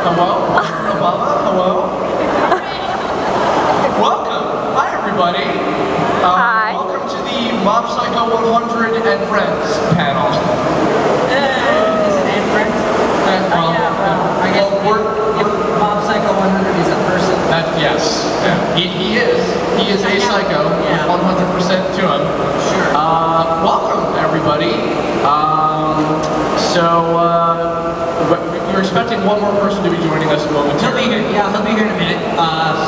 Hello? Obama? Hello? Welcome! Hi, everybody! Hi. Welcome to the Mob Psycho 100 and Friends panel. Is it and Friends? Well, I guess if Mob Psycho 100 is a person. Yes. Yeah. He is. He is a psycho. Yeah. 100% to him. Sure. Welcome, everybody. We're expecting one more person to be joining us momentarily. He'll be here. Yeah, he'll be here in a minute. But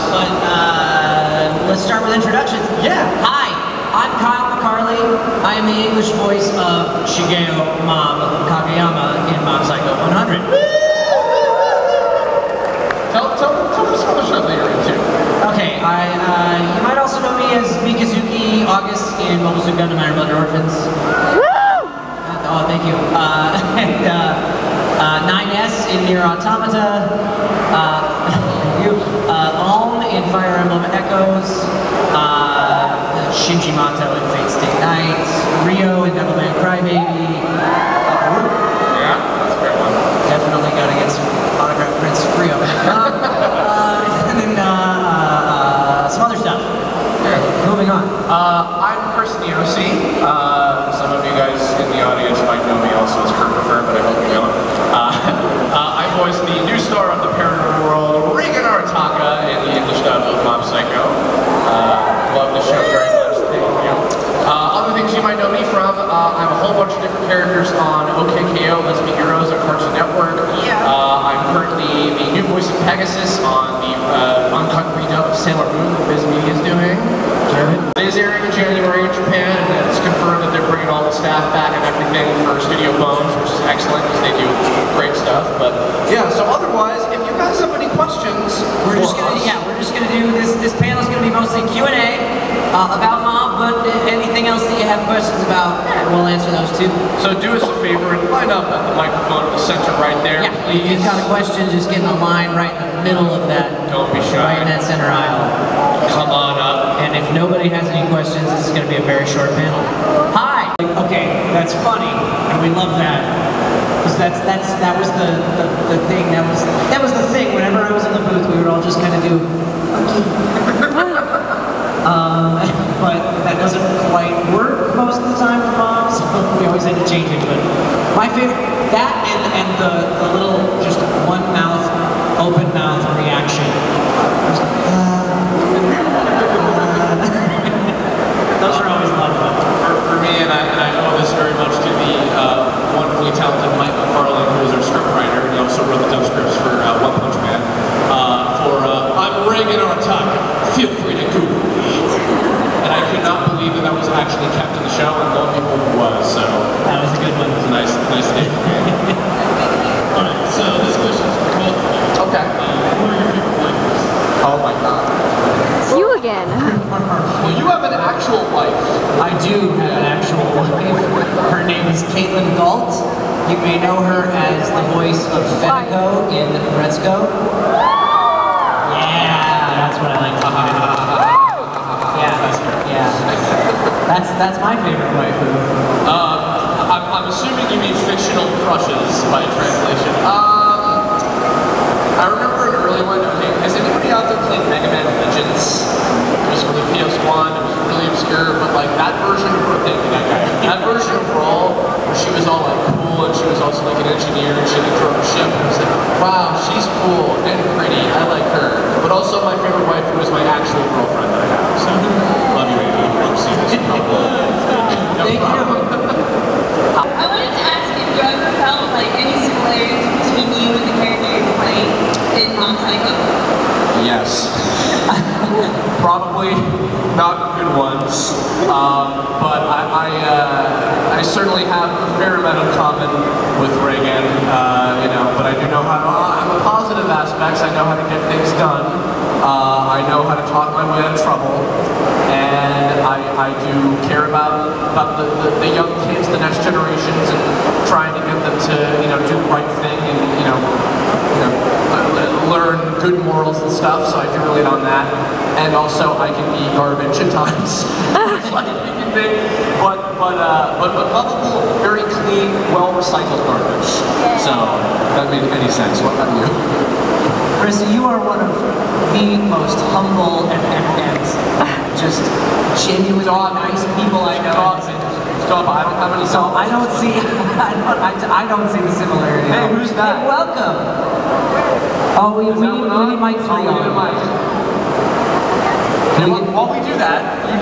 let's start with introductions. Yeah. Hi, I'm Kyle McCarley. I am the English voice of Shigeo Mob Kageyama in Mob Psycho 100. tell us how much of that you're into. Okay, you might also know me as Mikazuki August in Momazuka, My Blood Orphans. Woo! Oh, thank you. And 9S in Nier Automata, Alm in Fire Emblem Echoes, Shinji Matou in Fate Stay Night, Ryo in Devilman Crybaby. Yeah, that's a great one. Definitely gotta get some autograph prints for Ryo. And then some other stuff. Yeah. Moving on. I'm Chris Niosi. Some of you guys in the audience might know me also as Kurt Prefer, but I hope you don't. I voice the new star of the paranormal world, Reigen in the English dub of Mob Psycho. Love the show very much, thank you. Other things you might know me from, I'm a whole bunch of different characters on OKKO, Let's Be Heroes on Cartoon Network. Yeah. I'm currently the new voice of Pegasus on the uncut redub of Sailor Moon that Biz Media is doing. It is airing in January in Japan, and it's confirmed that they're bringing all the staff back and everything for Studio Bones, which is excellent because they do great stuff. But yeah, so otherwise, if you guys have any questions, we're just gonna do this. This panel is gonna be mostly Q&A about Mob, but anything else that you have questions about, we'll answer those too. So do us a favor and line up at the microphone in the center right there, please. If you've got a question, just get in the line right in the middle of that. Don't be shy. Right in that center aisle. Come on up. And if nobody has any questions, this is gonna be a very short panel. Hi. Okay, that's funny, and we love that. Because that was the thing, that was the thing. Whenever I was in the booth, we would all just kind of do, okay. But that doesn't quite work most of the time for Mob, so we always had to change it. But my favorite, that and the little, just one mouth, open mouth reaction. Just, those are always a lot of fun. For me, and I owe this very much to the wonderfully talented Mike McFarland, who is our scriptwriter, and he also wrote the dub scripts for One Punch Man. I'm Reigen Artaka, feel free to Google me. And I could not believe that that was actually kept in the show, and no people was, so that was a good one. It was a nice day for me. Alright, so this question is for both of you. Okay. Who are your favorite lifers? Oh my god. It's you again. Well, you have an actual wife. I do have an actual wife. Her name is Caitlin Galt. You may know her as the voice of Fenico in Ritsu. Yeah, that's what I like to talk about. Yeah. That's my favorite waifu. I'm assuming you mean fictional crushes by translation. I remember an early one. Okay, has anybody out there played Mega Man Legends? It was for the PS1. It was really obscure, but like that version of her thing, that version of Brawl, where she was all like cool and she was also like an engineer and she had drove a ship. And I was like, wow, she's cool and pretty. I like her. But also my favorite wife was my actual girlfriend that I have. So love you, Amy. Love seeing this. No problem. I wanted to ask if you ever felt like any similarities between you and the character you're playing in Mob Psycho? Yes. Probably not good ones, but I certainly have a fair amount in common with Reigen, you know, but I do know how to, I'm a positive aspects, I know how to get things done, I know how to talk my way out of trouble, and I do care about the young kids, the next generations, and trying to get them to, you know, do the right thing and, learn good morals and stuff, so I do relate on that. And also, I can be garbage at times, which like you can think, but lovable, very clean, well-recycled garbage. So, that made any sense. What about you? Chris, you are one of the most humble and just genuine, nice people I know. Stop! I don't have any. So I don't see. I don't see the similarity. Hey, who's that? Hey, welcome. Oh, we need Mike McFarland. While we do that, you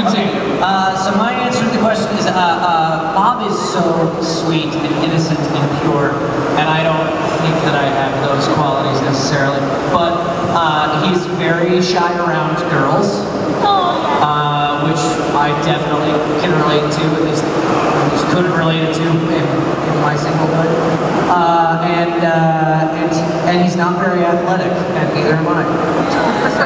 continue. Okay. So my answer to the question is, Bob is so sweet and innocent and pure, and I don't think that I have those qualities necessarily, but he's very shy around girls, which I definitely can relate to, at least couldn't relate to in my singlehood. And he's not very athletic, and neither am I. So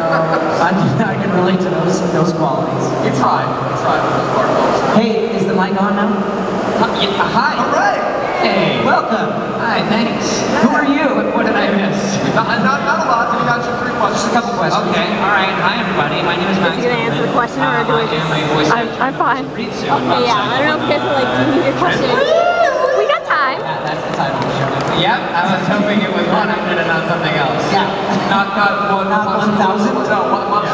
I can relate to those qualities. You tried. You tried with those barbells. Hey, is the mic on now? Yeah, hi. All right. Hey. Welcome. Hi, thanks. Yeah. Who are you? What did I miss? Not a lot. You got your 3 questions. Just a couple questions. Okay. All right. Hi, everybody. My name is Max. Are you going to answer the question, or do I just... I'm fine. Ritsu, okay, yeah. I don't know if you guys are like, do you need your question? We got time. Yeah, that's the title of the show. Yep. I was hoping it was 100 and not something else. Yeah. Not 1,000? No, One Punch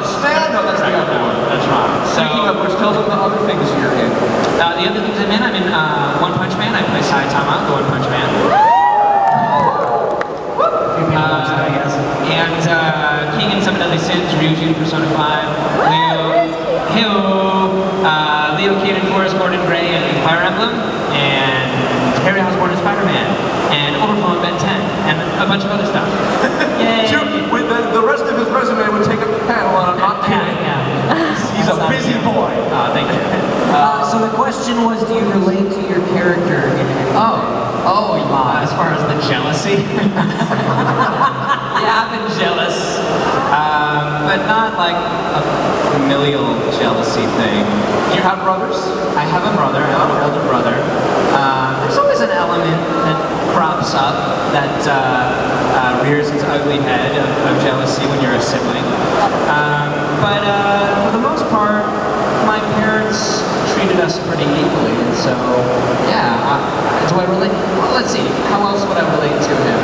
Man? No, that's not that one. That's wrong. Speaking of which, tell them the other things you're in. The other things I'm in, One Punch Man. I play Saitama, the One Punch Man. And King and Seven Deadly Sins, Ryuji, Persona 5, Leo Caden, Forest, Gordon Gray, and Fire Emblem, and Harry Osborn and Spider-Man, and Overflow and Ben 10, and a bunch of other stuff. Yay! The rest of his resume would take up the panel, and I'm not kidding. Yeah. He's a busy boy. Thank you. So the question was, do you relate to your character in any way? Oh, as far as the jealousy? Yeah, I've been jealous, but not like a familial jealousy thing. You have brothers? I have a brother, I have an older brother. There's always an element that crops up, that rears its ugly head of jealousy when you're a sibling. But for the most part, my parents treated us pretty equally, and so, yeah, do I relate? Well, let's see, how else would I relate to him?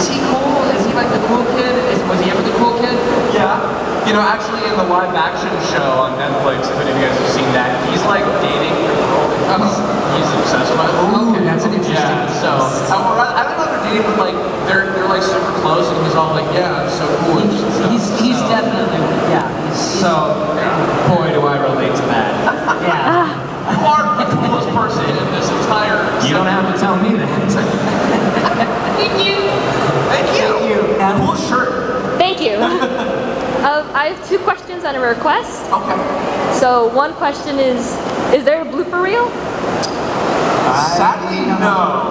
Is he cool? Is he like the cool kid? Was he ever the cool kid? Yeah. You know, actually in the live action show on Netflix, if any of you guys have seen that, he's like dating a girl. He's obsessed with it. Ooh, okay. That's an interesting. Yeah, so, I don't know if they're dating, but like, they're like super close, and he's all like, yeah, it's so cool. He's definitely, yeah. So, boy, do I relate to that. Yeah. You are the coolest person in this entire... You don't have to tell me that. Thank you. Thank you. Thank you. Cool shirt. Thank you. I have 2 questions and a request. Okay. So one question is there a blooper reel? Sadly, no.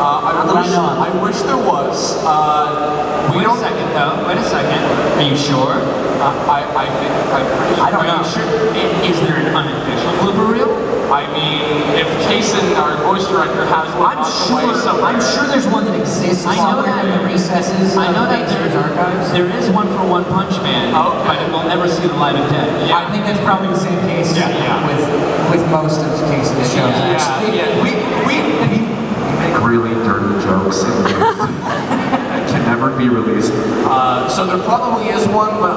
I wish there was. Wait a second. Are you sure? I think I'm pretty sure. Is there an unofficial blooper reel? I mean, if Kaysen, our voice director, has one, I'm sure there's one that exists. I know that in the recesses. I know that there's archives. There is one for One Punch Man, but it will never see the light of day. Yeah. I think that's probably the same case with most of Kaysen's shows. Yeah. Actually, we make really dirty jokes. It can never be released. So there probably is one, but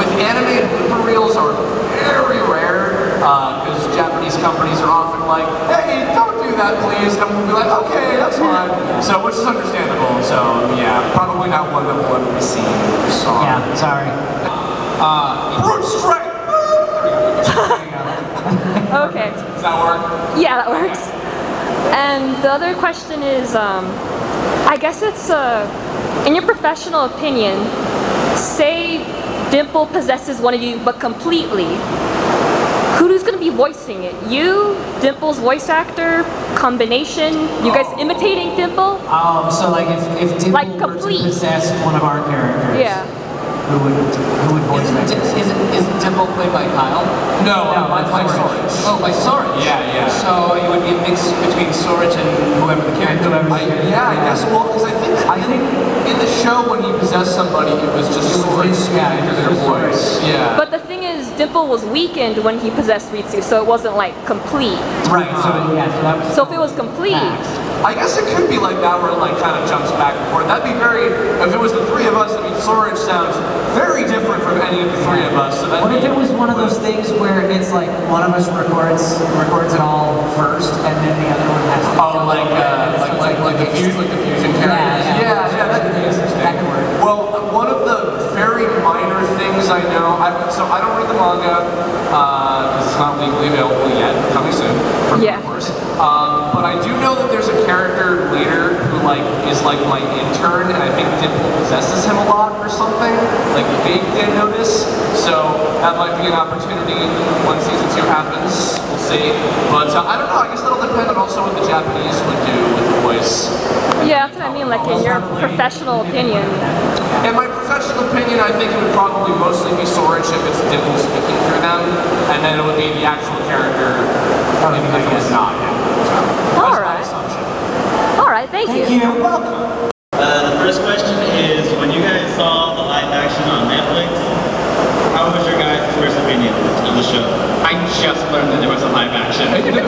with animated blooper reels are very rare. Because Japanese companies are often like, hey, don't do that, please. And we'll be like, okay, that's fine. So, which is understandable. So, yeah, probably not one that we'll ever see. Sorry. Yeah, sorry. Brute strike! Okay. Does that work? Yeah, that works. And the other question is, I guess it's, in your professional opinion, say Dimple possesses one of you, but completely. Who's going to be voicing it? You, Dimple's voice actor, combination, you guys imitating Dimple? Oh, so like if Dimple were to possess one of our characters, who would voice that? Is Dimple played by Kyle? No, by Sorage. Oh, by Sorage? Yeah. So it would be a mix between Sorage and whoever the character is. Yeah, I guess, well, because I think in the show when he possessed somebody, it was just Sorage into their voice. Yeah. But the thing is, Dimple was weakened when he possessed Ritsu, so it wasn't like complete. Right, so if it was complete, I guess it could be like that where it like kind of jumps back and forth. That'd be very, if it was the three of us, I mean, Sorage sounds very different from any of the three of us. So what if it was one of those things where it's like one of us records it all first and then the other one has to like the fusion characters? Yeah, that could be interesting. That could work. Well, one of the very minor things I know, so I don't read the manga, it's not legally available yet, coming soon, for me, of course. But I do know that there's a character later who like is like my intern, and I think Dimple possesses him a lot or something. Like Fate did notice, so that might be an opportunity when season 2 happens. We'll see. But I don't know. I guess that'll depend on also what the Japanese would do with the voice. Yeah, that's what I mean. Like in your professional opinion. In my professional opinion, I think it would probably mostly be Sorage if it's Dimple speaking through them, and then it would be the actual character. Probably because it's not. Alright, thank you. You're welcome. The first question is, when you guys saw the live action on Netflix, how was your guys' first opinion of the show? I just learned that there was a live action. Have you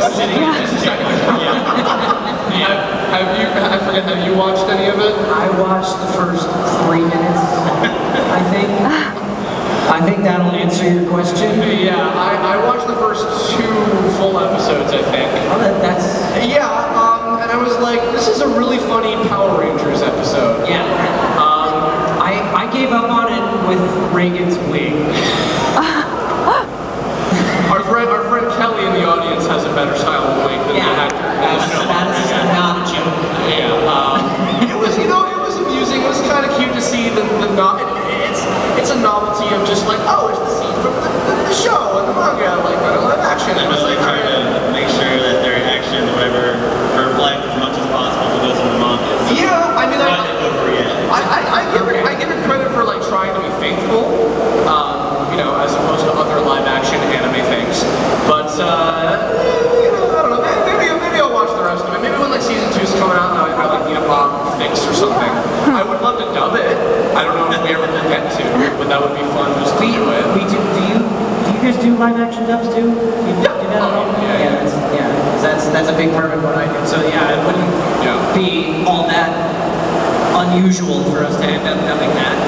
watched any of it? I watched the first 3 minutes, I think. I think that'll answer your question. Yeah, I watched the first 2 full episodes, I think. Oh, and I was like, this is a really funny Power Rangers episode. Yeah. I gave up on it with Reigen's wig. our friend Kelly in the audience has a better style of wig than the actor. That is not a joke. Yeah. It was, it was amusing. It was kind of cute to see the it's a novelty of just like, oh, it's the scene from the show and the manga, like the live action. And I was like trying to make sure that their action, whatever, reflects as much as possible to those in the manga. So yeah, I mean, I give it credit for like trying to be faithful, as opposed to other live action anime things. But I don't know. Maybe I'll watch the rest of it. Maybe when like season 2's coming out, I like the epoch fix or something. I would love to dub it. I don't know if we ever will get to, but that would be fun just to do it. Do you guys do live action dubs too? That's a big part of what I do. So yeah, it wouldn't be all that unusual for us to end up dubbing that.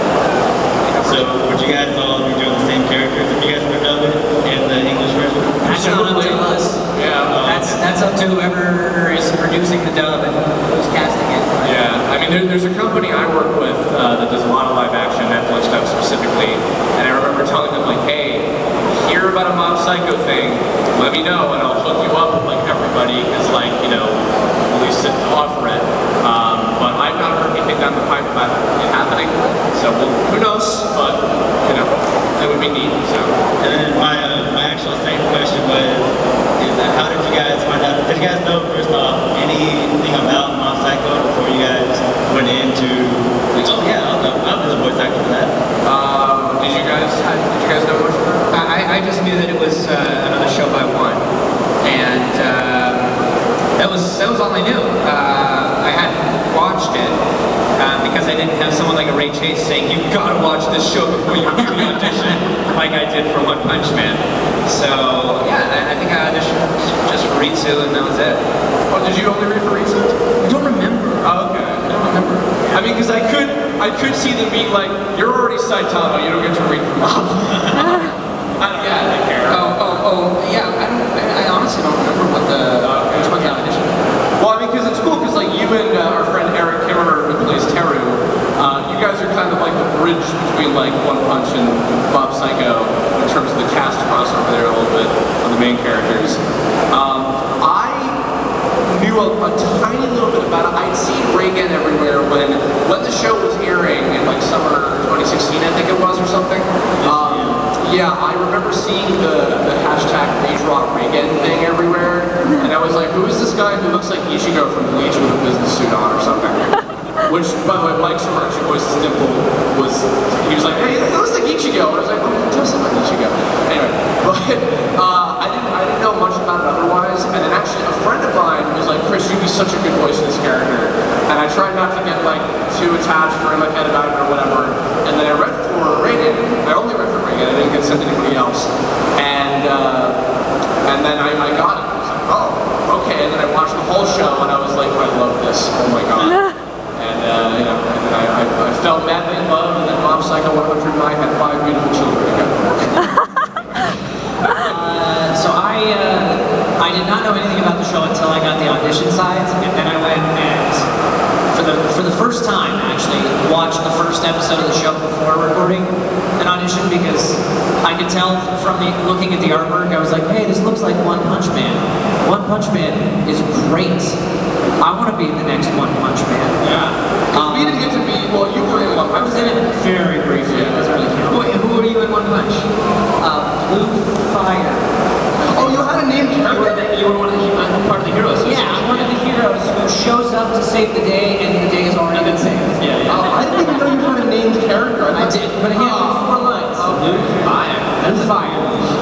So would you guys all be doing the same characters if you guys were dubbing in the English version? That's not up to us. Yeah. That's up to whoever is producing the dub and who's casting it. Yeah. I mean, there's a company I work with that does a lot of live action Netflix stuff specifically, and I remember telling them like, hey, hear about a Mob Psycho thing, let me know, and I'll hook you up with like everybody, because like, at least it's offer it. But I've not heard anything down the pipe about it happening, so who knows? But it would be neat. So. And then my actual second question was, how did you guys find out? Did you guys know first off anything about Mob Psycho before you guys went into like, oh yeah, I'll do the voice actor for that? Did you guys know? I just knew that it was another show by One, and that was all I knew. I hadn't watched it because I didn't have someone like a Ray Chase saying, "You gotta watch this show before you do the audition," like I did for One Punch Man. So yeah, I think I auditioned just for Ritsu, and that was it. Oh, did you only read for Ritsu? I don't remember. Oh, okay, I don't remember. I mean, because I could see them being like, "You're already Saitama, you don't get to read for Mob." I honestly don't remember what which one's the audition. Well, I mean, because it's cool, because like you and our friend Eric Kimmerer, who plays Teru, you guys are kind of like the bridge between like One Punch and Mob Psycho in terms of the cast crossover there a little bit on the main characters. I knew a tiny little bit about it. I'd seen Reigen everywhere when the show was airing in like summer 2016, I think it was, or something. Yeah, I remember seeing the hashtag #ReigenReigen thing everywhere, and I was like, who is this guy who looks like Ichigo from Bleach with a business suit on or something? Which, by the way, Mike Sorage, who voices Dimple, he was like, hey, it looks like Ichigo, and I was like, well, it does look like Ichigo. Anyway, but I didn't know much about it otherwise, and then actually a friend of mine was like, Chris, you'd be such a good voice for this character, and I tried not to get like too attached or in my head about it or whatever, and then I read for Reigen. I only read for Reigen. I didn't get sent to anybody else. And then I got it. I was like, oh, okay. okay, and then I watched the whole show and I was like, I love this, oh my god. And you know, and then I fell madly in love, and then Mob Psycho 100 and I had 5 beautiful children. So I did not know anything about the show until I got the audition sides, and then I went and for the first time actually watched the first episode of the show before recording an audition, because I could tell from the looking at the artwork, I was like, hey, this looks like One Punch Man. One Punch Man is great. I want to be the next One Punch Man. Yeah. We didn't get to be, well, you were in One Punch. I was in it very briefly. Yeah. Who are you in One Punch? Blue Fire. Oh, you had a name. You were one of the, part of the heroes. Yeah, I'm one of the heroes who shows up to save the day, and the day is already been saved. Yeah, yeah. I didn't even know you were a named character. I did, but again, four lines. Blue Fire. That's fire.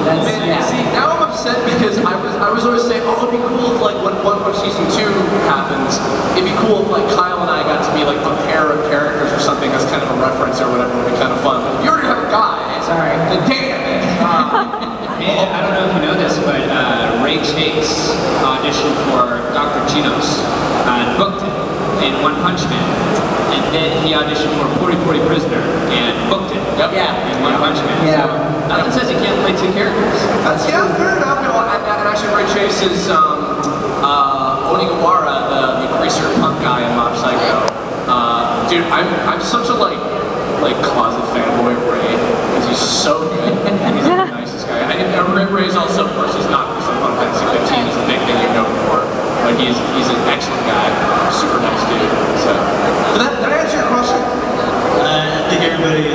That's, man, yeah. See, now I'm upset because I was always saying, oh, it'd be cool if like when One Punch Season 2 happens, it'd be cool if like Kyle and I got to be like a pair of characters or something as kind of a reference or whatever. It'd be kind of fun. But you already have a guy. Sorry. Then damn it. And I don't know if you know this, but Ray Chase auditioned for Dr. Chino's and booked it in One Punch Man. And then he auditioned for Puri Puri Prisoner and booked it. Yep. Yeah. In One Punch Man. Yeah. So, nothing says you can't play two characters. That's, yeah, fair enough. You know, and actually, Ray Chase is Onigawara, the greaser punk guy in Mob Psycho. Dude, I'm such a like closet fanboy of Ray, because he's so good. He's the nicest guy. Ray's also, of course, he's not some fun fantasy 15. He's the big thing you know before, but he's an excellent guy, super nice dude. So did that answer your question? I think everybody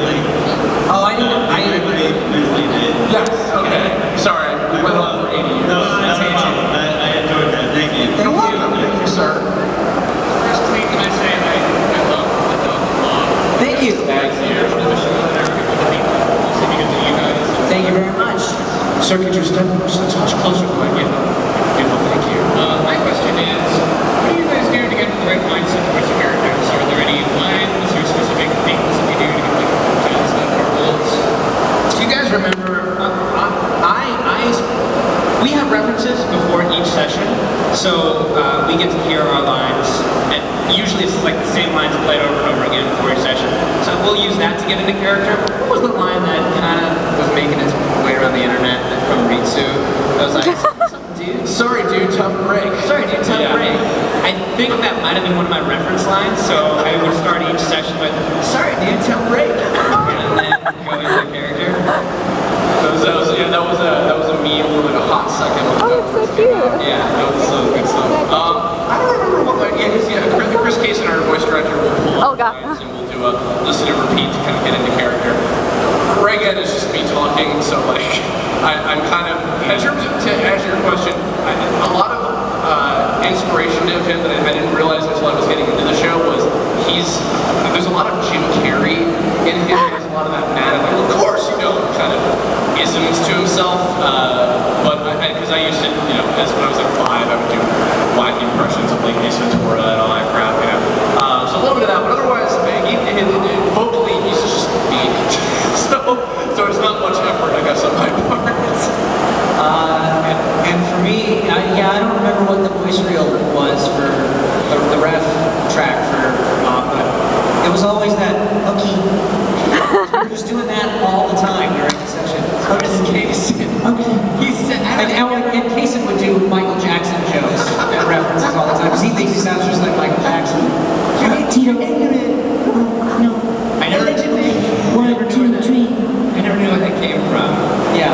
Oh, I know. Everybody did. Yes. Okay. Sorry. We went on for 80 years. No, that's a problem. I enjoyed that. Thank you. You're welcome. Thank you, sir. First thing can I say, I love the dog vlog. Thank you. Thank you. Thank you very much. Sir, could you step just a touch closer to my window? Beautiful. Thank you. My question is, what do you guys do to get the right mindset towards your characters? Are there any lines or specific things that you do to get like jobs that are rules? Do you guys remember, we have references before each session, so we get to hear our lines, and usually it's like the same lines played over and over again before each session, so we'll use that to get into character. What was the line that kind of was making its way around the internet from Ritsu? I was like, dude, sorry dude, tough break. Sorry dude, tough break. I think that might have been one of my reference lines, so I would start each session with, sorry dude, tough break. And then go into character. That was a meme with a hot second. Oh, it's so cute. Yeah, that was so good stuff. I don't remember what line. Chris Case and our voice director will pull up lines and we'll do a listen and repeat to kind of get into character. Reigen is just me talking, so like I'm kind of, in terms of, to answer your question, a lot of inspiration of him that I didn't realize until I was getting into the show was there's a lot of Jim Carrey in him. There's a lot of that mad, of course, you know, kind of isms to himself. But because I used to, you know, as when I was like 5, I would do wacky impressions of like Ace Ventura and all that crap, you know. So a little bit of that, but otherwise, vocally, he's just mean. So it's not much effort, I guess, on my part. And for me, I don't remember what the voice reel was for the ref track for Mob, but it was always that hooky. We were just doing that all the time during the session. Curtis Kasem. Okay. He said, and Kasem would do Michael Jackson jokes and references all the time, because he thinks he sounds just like Michael Jackson. Hey, Tito, no. I never knew. 1, 2, 3. I never knew where that came from. Yeah.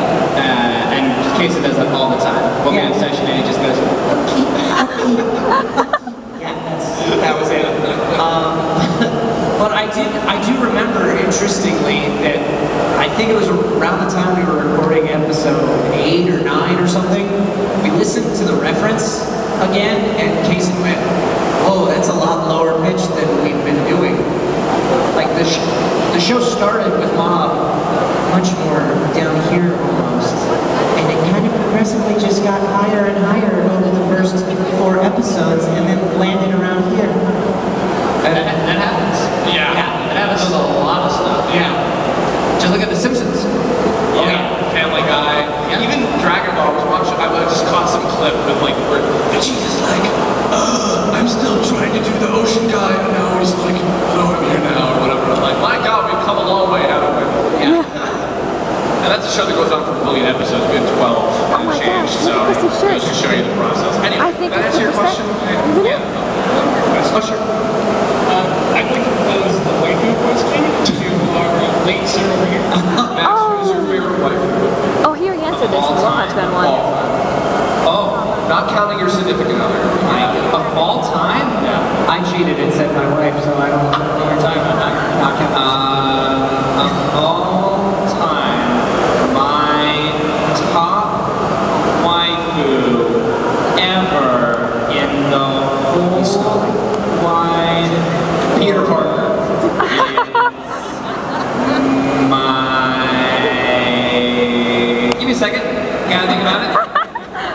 And Kasem does that all the time. We'll be in a session and he just goes, okay, yeah, that was it. But I do remember, interestingly, that I think it was around the time we were recording episode 8 or 9 or something, we listened to the reference again, and Casey went, oh, that's a lot lower pitched than we've been doing. Like, the show started with Mob much more down here almost, and it kind of progressively just got higher and higher over the first 4 episodes, and then landed around here. That happens. Yeah. That happens with a lot of stuff. Yeah. Just look at The Simpsons. Yeah. Family Guy. Yeah. Even Dragon Ball. I was watching. I just caught some clip with like where Jesus cheated and said my wife, so I don't know what you're talking about. Of all time, my top waifu ever in the whole wide... Peter Parker. Is my... Give me a second. Gotta think about it.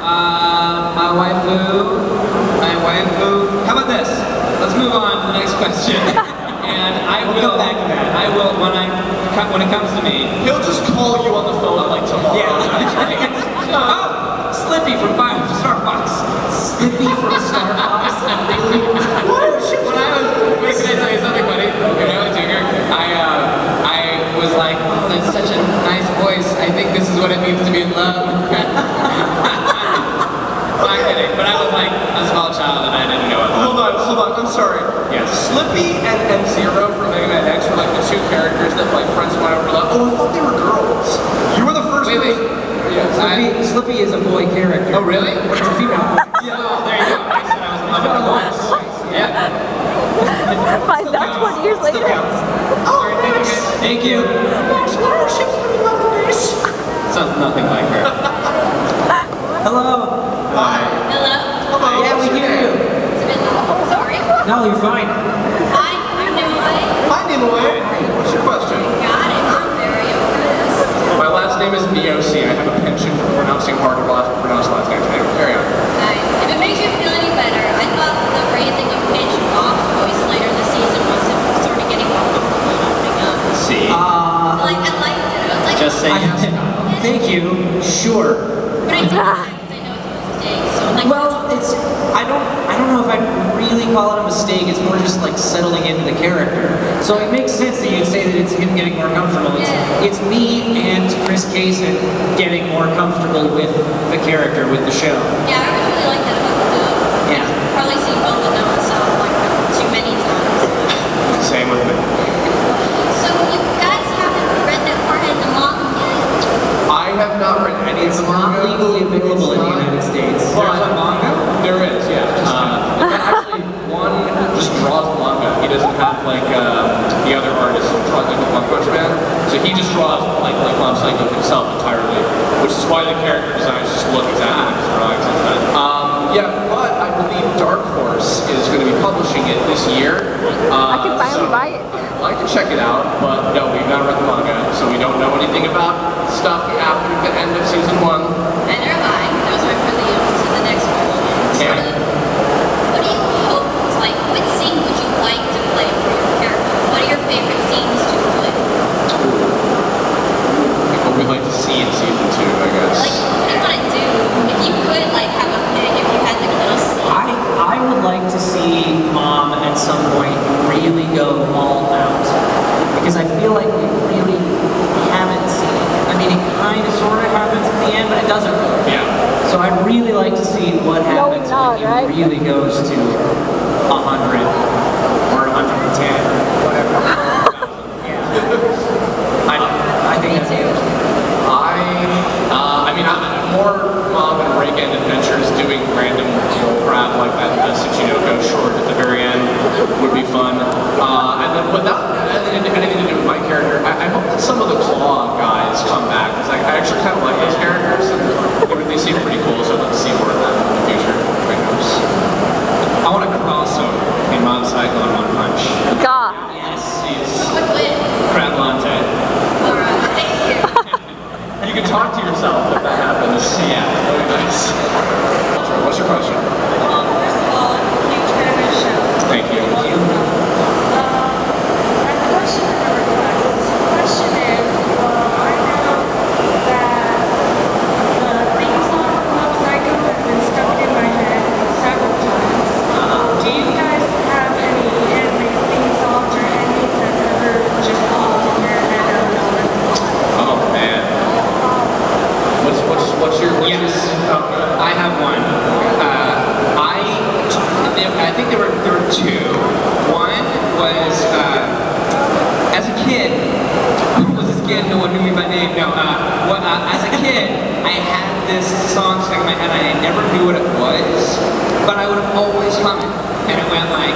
My waifu. How about this? Let's move on to the next question. And I will back to that. I will when it comes to me. He'll just call you on the phone like tomorrow. Yeah. Oh, Slippy from Star Fox. Slippy from Star Fox. Can I tell you something, buddy? When I was younger, I was like, oh, that's such a nice voice. I think this is what it means to be in love. But I was like a small child and I didn't know it. Hold on, I'm sorry. Yes. Slippy and N-Zero from Mega Man X were like the two characters that like friends went over love. Oh, I thought they were girls. You were the first one. Wait. Yes. Slippy is a boy character. Oh, really? It's a female boy. Yeah. Oh, there you go. I said I was in love with boys. Yeah. Find out 20 years later. Oh, Max. Thank you. Max, why are ships in love with this? Sounds nothing like her. Hello. Hi. Hello. Hello. Yeah, we hear you. It's been long. Sorry. No, you're fine. Hi, I'm Nimue. Hi, Nimue. What's your question? I got it. I'm very impressed. My last name is Niosi. I have a penchant for pronouncing hard to pronounce last names. Anyway, carry on. Nice. If it makes you feel any better, I thought the raising of Mitch Moff's voice later this season was sort of getting up. See. Like I liked it. I was like, just saying. Thank you. Sure. But well, it's I don't know if I'd really call it a mistake. It's more just like settling into the character. So it makes sense that you'd say that it's him getting more comfortable. It's me and Chris Kaysen getting more comfortable with the character, with the show. Yeah, I always really like that about the show. Yeah. I've probably seen both of them myself like too many times. Same with me. So you guys haven't read that part in the manga yet? I have not read any of the manga. It's not legally available in the United States. Well, there is, yeah. Actually, one just draws manga. He doesn't have like the other artists who draw like One Punch Man. So he just draws like Mob Psycho himself entirely, which is why the character designs just look exactly like his drawings. Yeah, but I believe Dark Horse is going to be publishing it this year. I can finally buy it. I'd like to check it out, but no, we've not read the manga, so we don't know anything about stuff after the end of season one. And they're lying. Those are really to the next one. Yeah. What do you hope, like, what scene would you like to play for your character? What are your favorite scenes to play? What we'd like to see in season two, I guess. Like, what do you want to do? If you could, like, have a pick, if you had, like, a little scene. I would like to see Mom at some point really go all out. Because I feel like we really haven't seen it. I mean, it kind of sort of happens at the end, but it doesn't really. Yeah. So I'd really like to see what happens when he really goes to 100 or 110 or whatever. Yeah. I think that's it. I mean, I'm more Mob and Reigen adventures doing random cool crap like that Tsuchinoko short at the very end would be fun. And then without anything to do with my character, I hope that some of the claw guys come back because I actually kind of like those characters. They seem pretty cool, so I'd like to see more of that in the future. I want a crossover in Mob Psycho and One Punch. God. Yes, he's crab latte. Alright, thank you. You can talk to yourself if that happens. Yeah, that'd be nice. So what's your question? First of all, I'm a huge fan of your show. Thank you. My question and a request. The question is, I know that but I would have always hum it, and it went like,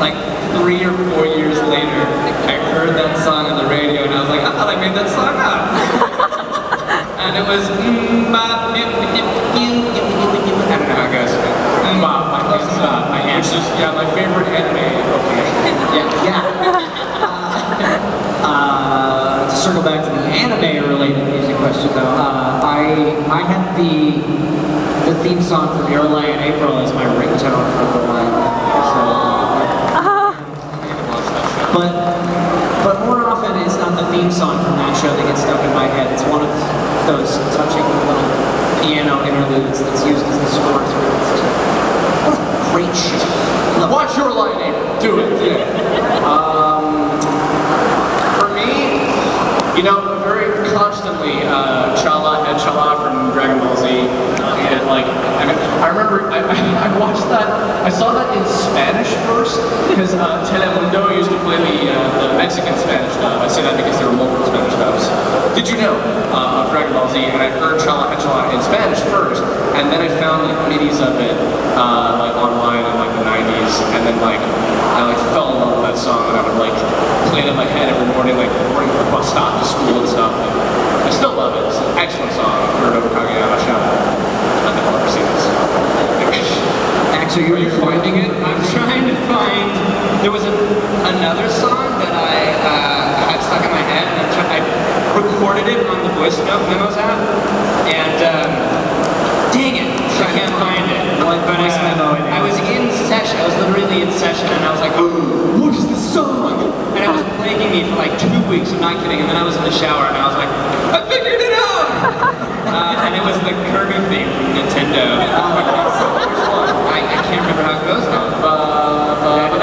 like 3 or 4 years later, I heard that song on the radio and I was like, I thought I made that song up. And it was Mba, I don't know how it goes. Mba, my closest Mba, my aunt. Yeah, my favorite anime. Okay. Yeah, yeah. To circle back to the anime-related music question, though, I had the theme song from Your Lie in April as my ringtone for the line. So, but more often it's not the theme song from that show that gets stuck in my head. It's one of those touching little piano interludes that's used as the score to it. What a great show! Watch Your Lie in April. Do it. Do it. You know, very constantly, Chala ha chala from Dragon Ball Z, and like, I mean, I remember, I watched that, I saw that in Spanish first, because Telemundo used to play the Mexican Spanish dub. I say that because there were multiple Spanish dubs. Did you know, of Dragon Ball Z, and I heard Chala ha chala in Spanish first, and then I found like midis of it, like online in like the 90s, and then like, I like fell in love with that song, and I would like, play it in my head every morning, like morning for the bus stop to school and stuff. And I still love it. It's an excellent song. Mob Kageyama, shout out. I don't know if I've seen this. Actually, are you finding it? I'm trying to find. There was another song that I had stuck in my head, and I recorded it on the voice note memos app. And dang it, I can't find it. But I was in session. I was literally in session, and I was like, oh, what is this song? And it was plaguing me for like 2 weeks, I'm not kidding, and then I was in the shower and I was like, I figured it out! And it was the Kirby theme from Nintendo. I can't remember how it goes now. What is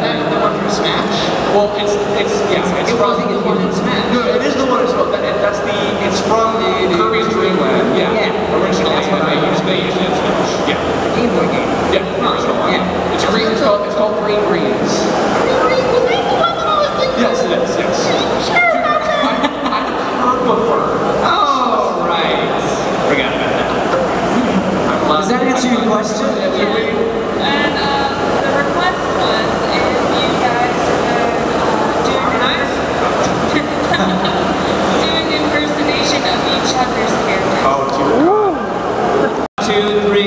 that? The one from Smash? Well, it's from the one in Smash. No, it is the one as well. That's the, it's from the Kirby's Dreamland. Yeah. Originally, that's what they used it in Smash. Yeah. The Game Boy game. Yeah, the original one. Yeah. It's called Green Greens. Green Greens? Is that what I was thinking? Yes, it is, yes. Sure about that? I've heard before. Oh, right. Forgot about that. Does that answer your question? Yeah. And the request was if you guys could do an impersonation of each other's characters. Oh, too. 1, 2, 3.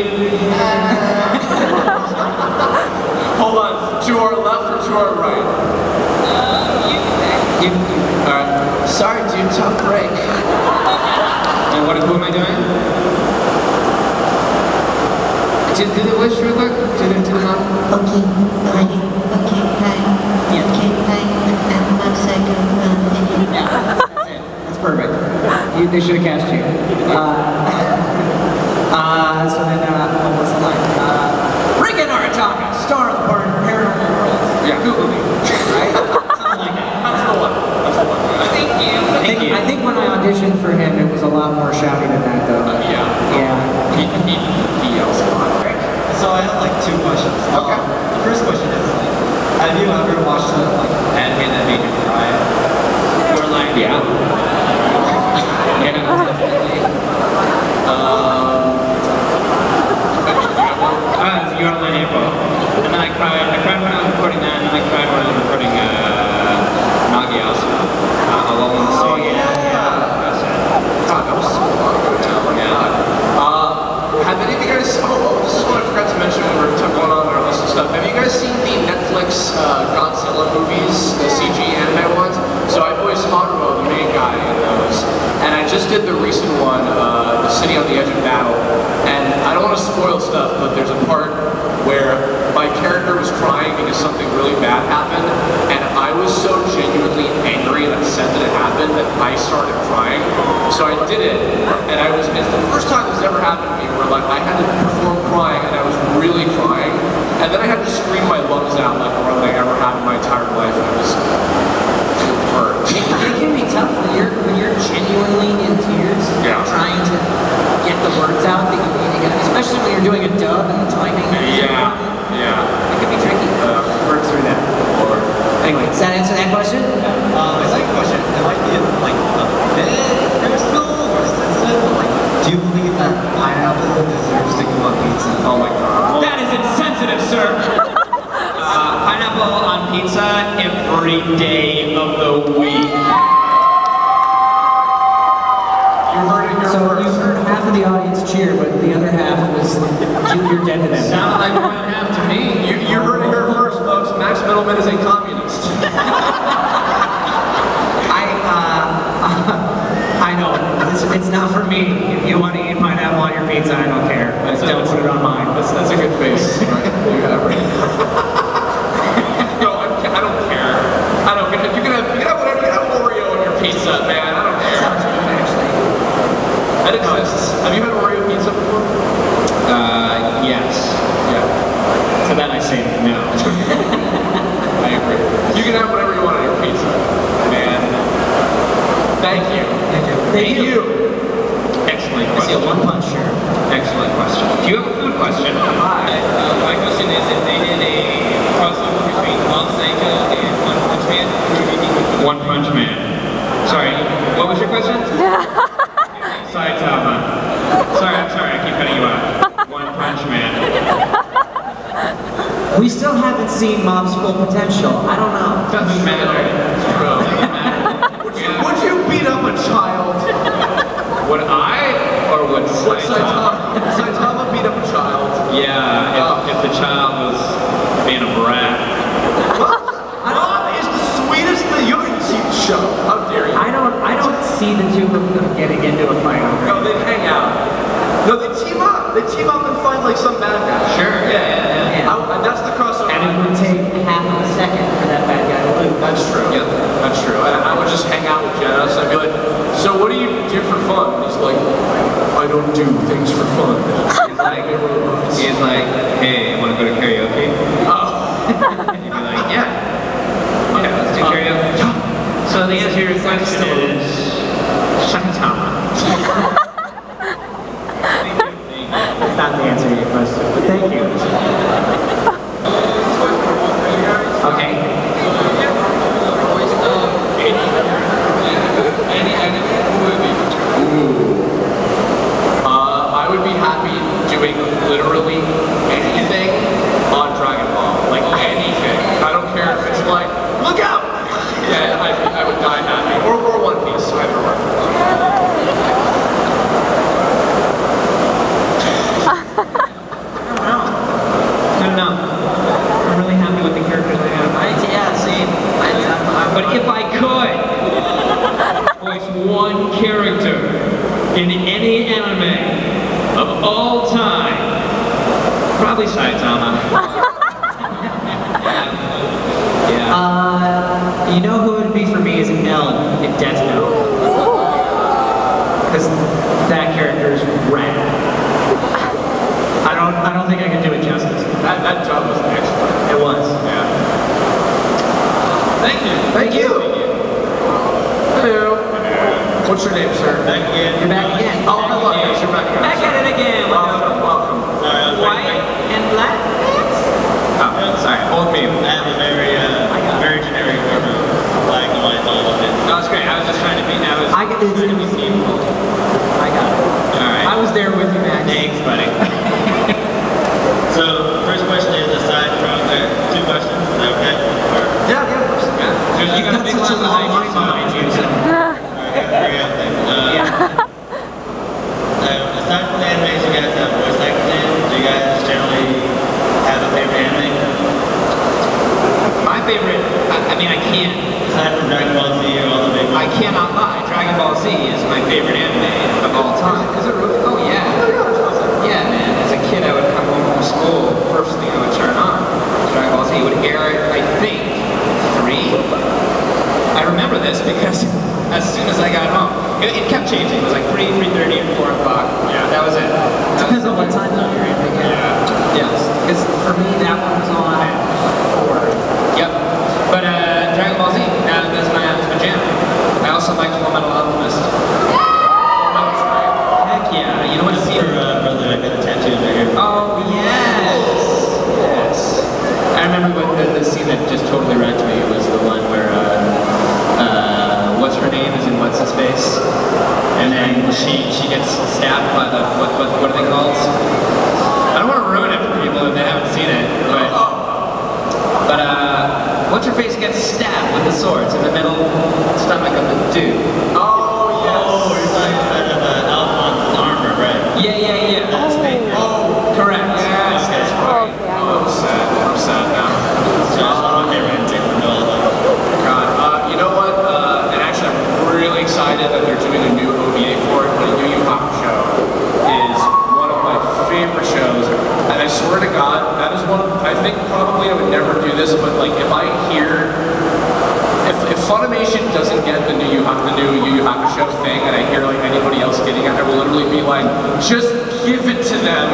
Hold on, to our left or to our right? You can do it. Alright. Sorry dude, tough break. And who am I doing? Do the wish real quick? Do the mom? Okay, hi. Okay, hi. Yeah. Okay, hi. I'm Mob Psycho 100. Yeah, that's it. That's perfect. They should have cast you. So then, what was the line? Reigen star of the Paranormal World. Yeah, Google me. Right? Something like that. That's the one. Thank you. Thank you. I think when I auditioned for him, it was a lot more shouty than that, though. Yeah. He yells a lot. Right? So I have, two questions. Okay. The first question is, have you ever watched an anime that made you cry? Or, yeah. Your Lie in April. And then I cried when I was recording that, and then I cried when I was recording Nagiyasa. Alone in the Sea. Oh yeah. That's it. God, that was so long ago now. Yeah. Have any of you guys, this is what I forgot to mention when we were going on with our list of stuff. Have you guys seen the Netflix Godzilla movies, the CG anime ones? So I voiced Haruo, the main guy in those. And I just did the recent one, The City on the Edge of Battle. And I don't want to spoil stuff, but there's a part where my character was crying because something really bad happened, and I was so genuinely angry and upset that it happened that I started crying. So I did it, and it's the first time this ever happened to me where I had to perform crying, and I was really crying, and then I had to scream my lungs out like more than I ever had in my entire life, and it was hurt. It can be tough when you're genuinely in tears, trying to get the words out that you need to get, especially when you're doing a dub and the timing. Yeah. It could be tricky. Work through that. Or anyway, does that answer that question? Yeah. My second question, it might be a bit personal or sensitive, do you believe that pineapple deserves to go on pizza? Oh my god. That is insane. dessert. Pineapple on pizza every day of the week. Yeah. You heard it here first. You heard half of the audience cheer, but the other half was you're dead to them. Sounds like one half to me. You heard it here first, folks. Max Mittleman is a communist. I know. It's not for me. If you want to eat pineapple on your pizza, I don't care. But don't put it on mine. That's a good face. Right. You got it right. No, I don't care. I don't care. You can have whatever. You can have Oreo on your pizza, man. I don't care. Sounds good, actually. That exists. Have you had Oreo pizza before? Yes. Yeah. To that I say no. I agree. You can have whatever you want on your pizza, man. Thank you. Thank you. Excellent question. I see a One Punch shirt. Excellent question. Do you have a food question? My question is, if they did a crossover between Mob Psycho and One Punch Man, who do you think would be? One Punch Man. Sorry, what was your question? Saitama. I'm sorry, I keep cutting you off. One Punch Man. We still haven't seen Mob's full potential. I don't know. Doesn't matter. It's true. Would you beat up a child? Would I, or would Saitama? Saitama beat up a child? Yeah, if the child was being a brat. Mom is the sweetest thing you've show. How dare you? I don't see the two of them getting into a fight. No, they hang out. No, they team up. They team up and find like some bad guy. Sure. Yeah. That's the crossover. And it would take half of a second for that bad guy to lose. That's true. Yeah, that's true. I would just hang out with Janice. I'd be like, so what do you do for fun? And he's like, I don't do things for fun. He's like, hey, I want to go to karaoke. Oh. And you'd be like, yeah, let's do karaoke. So the answer to your question is Saitama. Thank you. That's not the answer to your question, but thank you. Okay. Any enemy who would be returned? I would be happy doing literally anything on Dragon Ball. Like anything. I don't care if it's like, look out! Yeah, I would die happy. Or One Piece, either one. I don't know. I'm really happy with the characters they have. But if I could voice one character in any anime of all time, probably Saitama. Yeah. You know who it would be for me is Nell in Death Note. Because that character is rad. I don't think I can do it justice. That job was excellent. It was. Yeah. Thank you. Hello. What's your name, sir? Back again. You're back again. Oh, I love this. You're back again. Back at it again. Welcome. White and black pants? Oh, sorry. Old people. I have a very generic form of black and white all of it. No, it's great. I was just trying to be now. I got it. I got it. All right. I was there with you, Max. Thanks, buddy. So, first question is aside from there. Two questions. Is that okay? Or? Yeah. You got a big one behind you, so. Aside from the animes, you guys have voice actors in? Do you guys generally have a favorite anime? My favorite, I can't. Aside from Dragon Ball Z or all the big ones? I cannot lie. Dragon Ball Z is my favorite anime of all time. Is it really? Oh, yeah. Yeah, man. As a kid, I would come home from school. First thing I would turn on was Dragon Ball Z. It would air it, I think. I remember this because as soon as I got home, it kept changing. It was like 3, 3:30, and 4 o'clock. Yeah, that was it. Depends on what time zone you're in. Yeah. Yes. Because for me, that one was on at 4. Yep. But Dragon Ball Z, that's my jam. I also like Full Metal Alchemist. Heck yeah. You know what? Just for brother, I got a tattoo there. Oh yes. I remember the scene that just totally wrecked me was the one where what's her name is in what's his face, and then she gets stabbed by the what are they called? I don't want to ruin it for people if they haven't seen it, but Funimation doesn't get the new Yu Yu Hakusho thing, and I hear like anybody else getting it, I will literally be like, just give it to them,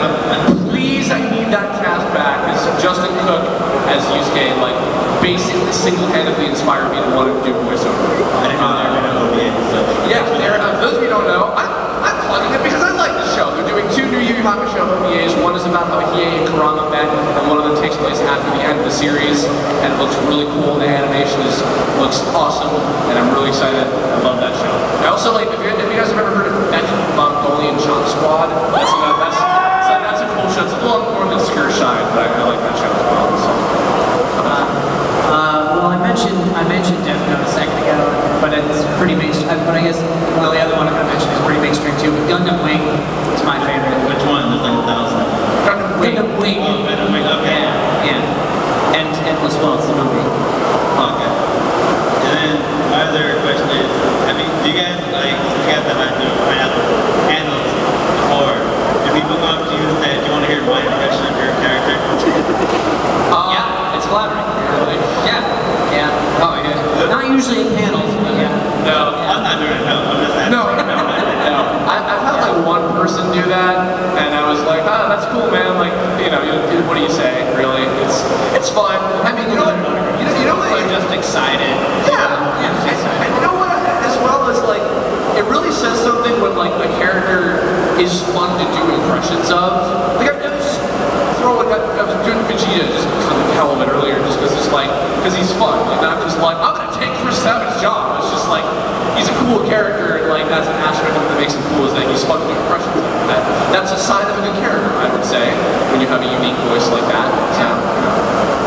please. I need that cast back, because Justin Cook as Yusuke like basically single-handedly inspired me to want to do voiceover. I didn't know they were gonna OVA and stuff. Yeah, those of you who don't know, I'm plugging it because I like the show. They're doing two new Yu Yu Hakusho OVAs. One is about how Hiei and Kurama met, and one of them takes place after the end of the series, and it looks really cool. The animation is looks awesome, and I'm really excited. I love that show. I also like, if you guys have ever heard of Mongolian Chomp Squad, that's a cool show. It's a little more than Secure Shine, but I like that show as well. So. I mentioned Death Note a second ago, but it's pretty mainstream. But I guess one of the other one I'm gonna mention is pretty mainstream too. But Gundam Wing is my favorite. Which one? There's like 1,000. Gundam Wing. Oh, Gundam Wing. Okay. Yeah. And Endless World, the movie. Okay. And then my other question is, do you guys have to handle or do people go up to you and say, do you want to hear my impression of your character? Yeah, it's flattering. Really? Yeah. Oh yeah. Not usually in panels, but yeah. No, yeah. I'm not doing it. No, I'm just asking. No. I've had like one person do that, and I was like, oh, that's cool, man. Like, you know, what do you say? Really? It's fun. I mean, you know what? You're just excited. Yeah. Just excited. And you know what? As well as like, it really says something when like a character is fun to do impressions of. Like I just throw it. I was doing Vegeta just for the hell of it earlier, just because it's like, because he's fun. Like not just like I'm gonna take Chris Savage's job. It's just like he's a cool character, and like that's an aspect of what makes him cool is that he's fun to do impressions of. That's a sign of a good character, I would say, when you have a unique voice like that. So,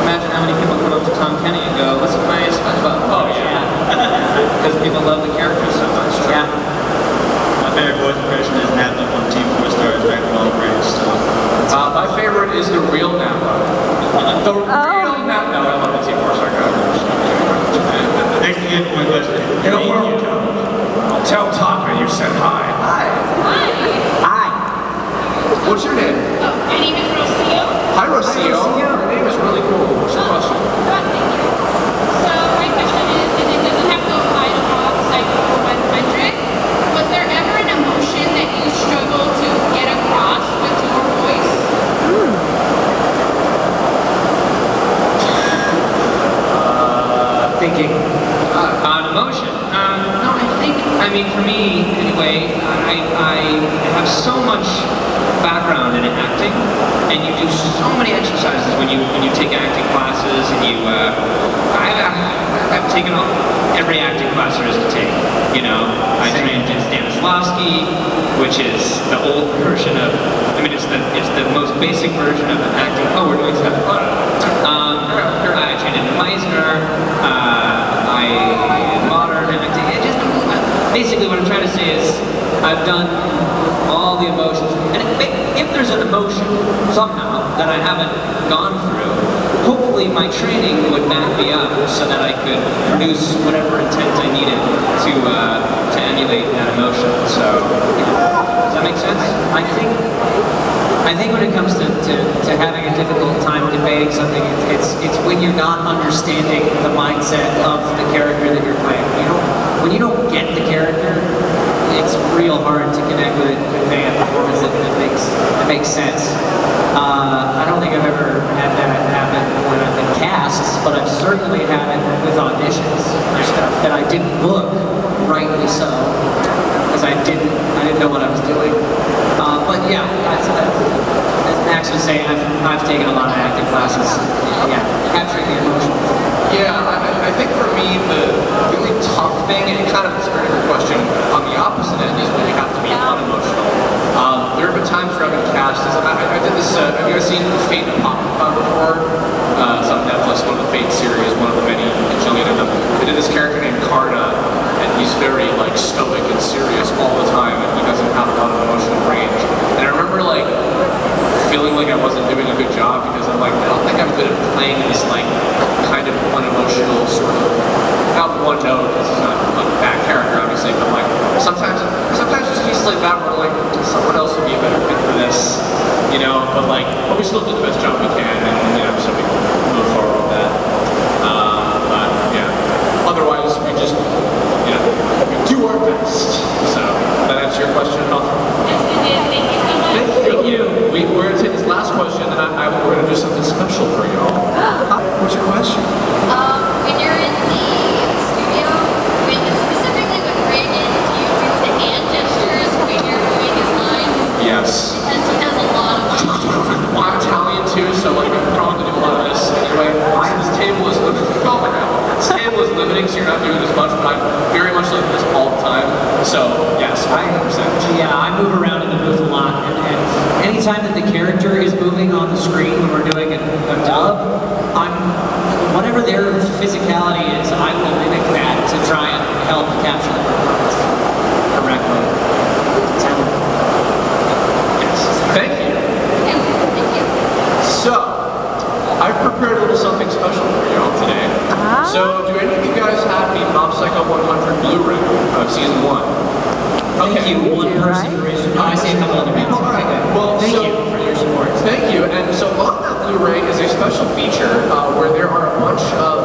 imagine how many people put up to Tom Kenny and go, "What's the funniest SpongeBob?" Oh yeah. Because people love the character so much. Yeah. My favorite voice impression is Napa from Team 4 Stars Dragon Ball Z. My favorite is the real Napa. The real Napa. No, I love the Team 4 Star characters. Next to get one question. In a world cup, tell Taka you said hi. Hi. What's your name? Oh, my name is Rocio. Hi, Rocio. Your name is really cool. What's your question? So my question is, and it doesn't have to apply to Mob Psycho 100, was there ever an emotion that you struggled to get across with your voice? For me, anyway, I have so much background in acting, and you do so many exercises when you take acting classes, and you I've taken every acting class there is to take. You know, I trained in Stanislavski, which is the old version of. I mean, it's the most basic version of acting. Oh, we're doing stuff. I trained in Meisner. Modern acting. Basically, what I'm trying to say is, I've done all the emotions, and if there's an emotion somehow that I haven't gone through, hopefully my training would back me up so that I could produce whatever intent I needed to emulate that emotion. So, does that make sense? I think when it comes to having a difficult time debating something, it's when you're not understanding the mindset of the character that you're playing. When you don't get the character, it's real hard to connect with it and convey a performance that makes sense. I don't think I've ever had that happen when I've been cast, but I've certainly had it with auditions for stuff that I didn't book, rightly so, because I didn't know what I was doing. But yeah, as Max was saying, I've taken a lot of acting classes. Yeah, capturing the emotions. Yeah, I think for me the really tough thing, and it kind of spurred your question on the opposite end, is when you have to be unemotional. There have been times where I've been cast as I did this. Have you guys seen Fate Apocrypha before? It's on Netflix, one of the Fate series, one of the many bajillion of them. They did this character named Karna, and he's very like stoic and serious all the time, and he doesn't have a lot of emotional range. And I remember like feeling like I wasn't doing a good job because I'm like, I don't think I'm good at playing this like kind of unemotional sort of, not one note, because it's not like a bad character obviously, but like sometimes there's pieces like that where like someone else would be a better fit for this, you know, but like, but we still do the best job we can, and you know, so we move forward with that. But yeah, otherwise we just but I very much look at this all the time. So, yes, 100%. Yeah, I move around in the booth a lot, and anytime that the character is moving on the screen when we're doing a dub, whatever their physicality is, I will mimic that to try and help capture the performance correctly. Yes. Thank you. Thank you. So, I've prepared a little something special for you all today. So, do any of you guys have the Mob Psycho 100 Blu-ray of Season 1? Okay. Thank you, one person raised your hand. I see a couple other people. Alright, well, thank you for your support. Thank you, and so on that Blu-ray is a special feature where there are a bunch of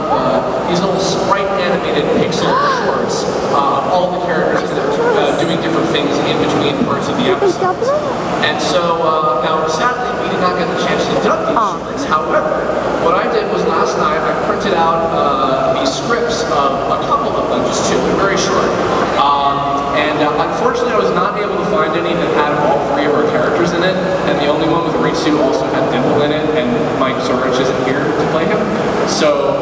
these little sprite animated pixel shorts of all the characters that are doing different things in between parts of the episodes. And so, now sadly, we did not get the chance to dub these shorts. However, what I did was last night I printed out the scripts of a couple of them, just two, they're very short. And unfortunately I was not able to find any that had all three of our characters in it, and the only one with Ritsu also had Dimple in it, and Mike Sorage isn't here to play him. So,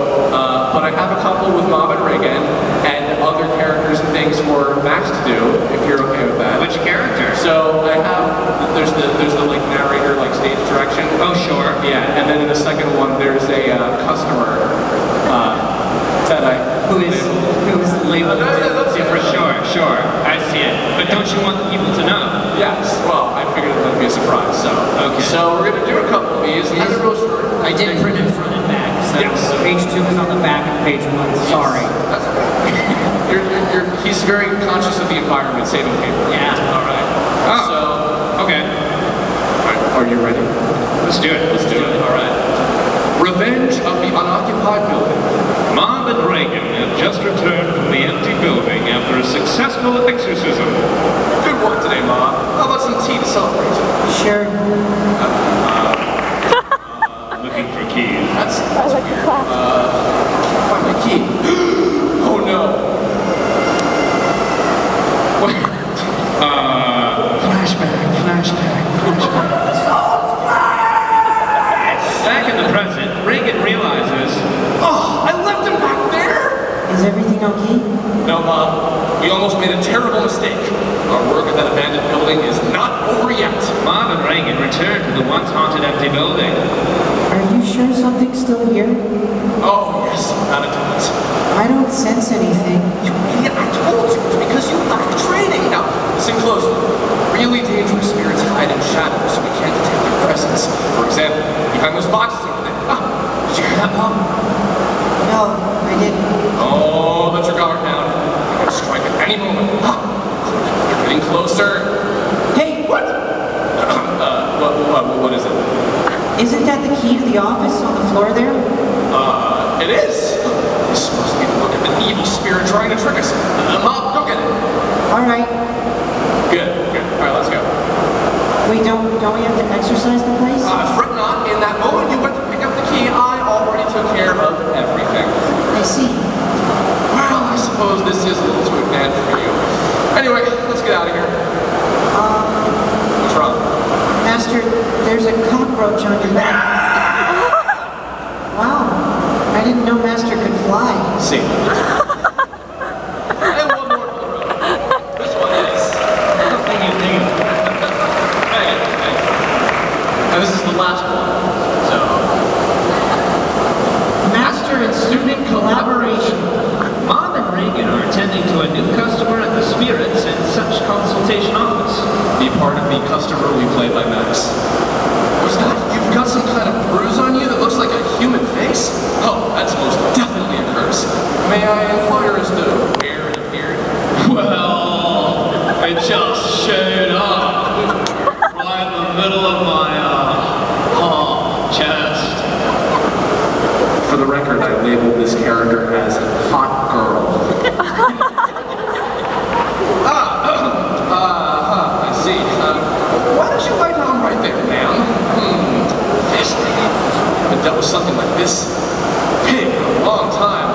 but I have a couple with Mob and Reigen, and other characters and things for Max to do, if you're okay with that. Which character? So I have, there's the like narrator, like stage direction. Oh sure. Yeah, and then in the second one there's a customer that who is labeled different. Sure, I see it. But don't you want the people to know? Yes, well, I figured it would be a surprise, so. Okay. So we're gonna do a couple of these. I did print in front and back, so yes. Page 2 is on the back of page 1, sorry. That's okay. He's very conscious of the environment, saving paper. Yeah. Alright. Oh, so, okay. Alright, are you ready? Let's do it, let's do it. Alright. Revenge of the Unoccupied Building. Mob and Reigen have just returned from the empty building after a successful exorcism. Good work today, Mob. How about some tea to celebrate? Sure. Looking for keys. That's weird. Find my key. Oh no. What? Flashback. Back in the present, Reigen realizes, oh, I left him back there! Is everything okay? No, Mob. We almost made a terrible mistake. Our work at that abandoned building is not over yet. Mob and Reigen return to the once-haunted empty building. Are you sure something's still here? Oh, yes, not a doubt. I don't sense anything. You idiot, I told you, it's because you lack training. Now, listen closely. Really dangerous spirits hide in shadows, so we can't detect their presence. For example, behind those boxes over there. Ah, did you hear that, Mom? No, I didn't. Oh, let your guard down. They're gonna strike at any moment. Ah, you're getting closer. Hey! What? What is it? Isn't that the key to the office on the floor there? It is. This is supposed to be the look of an evil spirit trying to trick us. Mom, go get it. All right. Good. Alright, let's go. Wait, don't we have to exercise the place? Fret not. In that moment you went to pick up the key, I already took care of everything. I see. Well, I suppose this is a little too advanced for you. Anyway, let's get out of here. What's wrong? Master, there's a cockroach on your back. Wow. I didn't know Master could fly. See. Collaboration. Mob and Reigen are attending to a new customer at the Spirits and Such Consultation Office. Be part of the customer we played by Max. What's that? You've got some kind of bruise on you that looks like a human face? Oh, that's most definitely a curse. May I inquire as to where it appeared? Well, it just showed up right in the middle of my chest. For the record, I labeled this character as Hot Girl. I see. Why did you lie down right there, ma'am? Fish lady. I've dealt with something like this pig for a long time.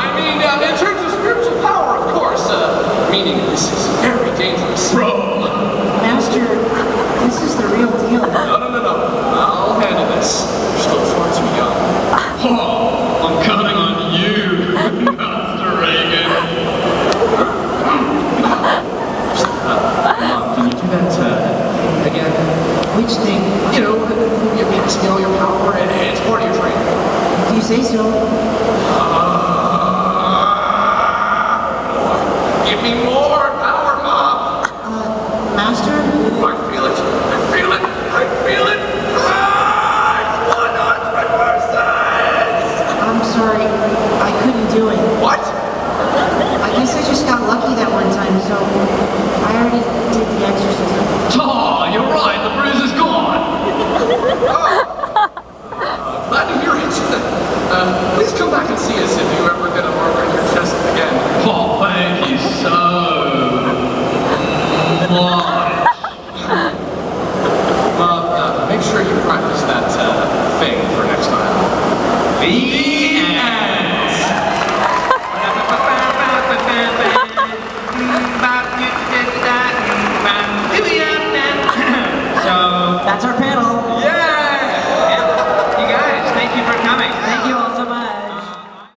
I mean, in terms of spiritual power, of course. Meaning, this is